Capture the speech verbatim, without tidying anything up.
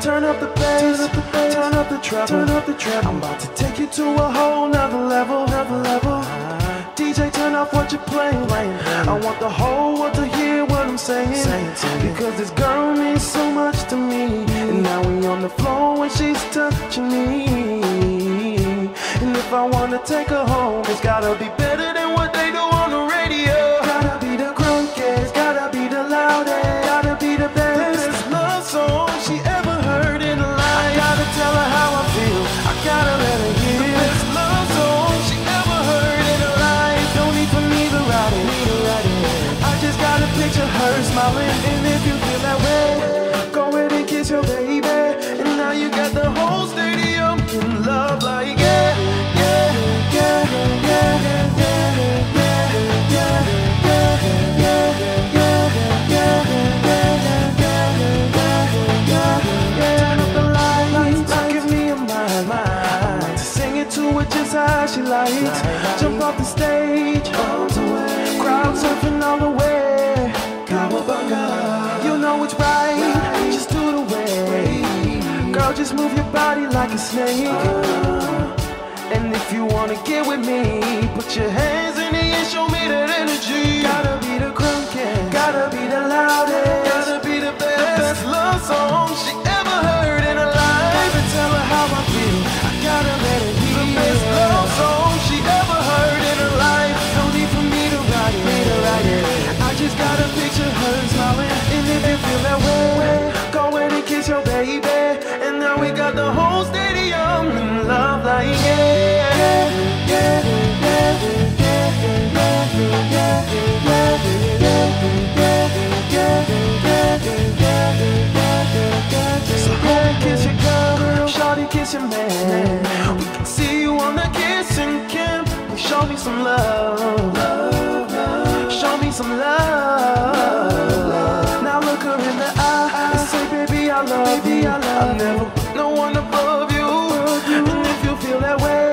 Turn up the bass, turn up the bass, turn up the treble, turn up the treble. I'm about to take you to a whole nother level, another level. Uh, D J, turn off what you're playing. playing. I want the whole world to hear what I'm saying, saying because this girl means so much to me. And now we on the floor when she's touching me. And if I wanna take her home, it's gotta be better than what they do on the radio. Gotta be the grunkiest, gotta be the loudest, gotta be the best. This is love song she ever. Tell her how I feel, I gotta let her hear. The best love song she ever heard in her life. Don't need for me to write it, need to write it. I just gotta picture her smiling. And if you feel that way, go ahead and kiss your baby. And now you got the whole stadium in love like yeah, yeah, yeah, yeah, yeah, yeah, yeah, yeah, yeah, yeah, yeah, yeah, yeah, yeah. Just how she likes. Jump off the stage, crowd surfing all the way. Cowabunga, you know it's right. Just do the way. Girl, just move your body like a snake. And if you wanna get with me, put your hands in the air, show me that energy. Gotta be the grunkiest, gotta be the loudest, gotta be the best. The best love song she ever heard in her life. Baby, tell her how I feel. I gotta let it. The best love song she ever heard in her life. No need for me to write it, me to write it. I just gotta picture her smiling. And if you feel that way, go ahead and kiss your baby. And now we got the whole stadium in love like yeah, yeah, yeah, yeah, yeah, yeah, yeah, yeah, yeah, yeah. So go and kiss your girl, shawty kiss your man. We can see you on the kissing cam. Show me some love, show me some love. Now look her in the eye and say, baby, I love you. I never put no one above you. And if you feel that way,